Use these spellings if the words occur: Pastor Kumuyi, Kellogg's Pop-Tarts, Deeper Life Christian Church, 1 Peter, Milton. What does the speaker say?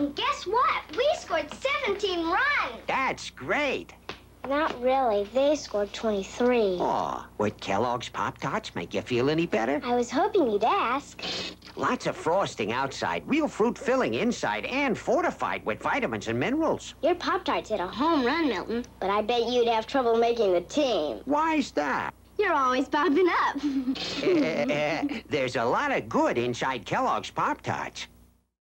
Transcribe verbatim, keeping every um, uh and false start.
And guess what? We scored seventeen runs. That's great. Not really. They scored twenty-three. Aw, would Kellogg's Pop-Tarts make you feel any better? I was hoping you'd ask. Lots of frosting outside, real fruit filling inside, and fortified with vitamins and minerals. Your Pop-Tarts hit a home run, Milton. But I bet you'd have trouble making the team. Why's that? You're always bobbing up. uh, uh, there's a lot of good inside Kellogg's Pop-Tarts.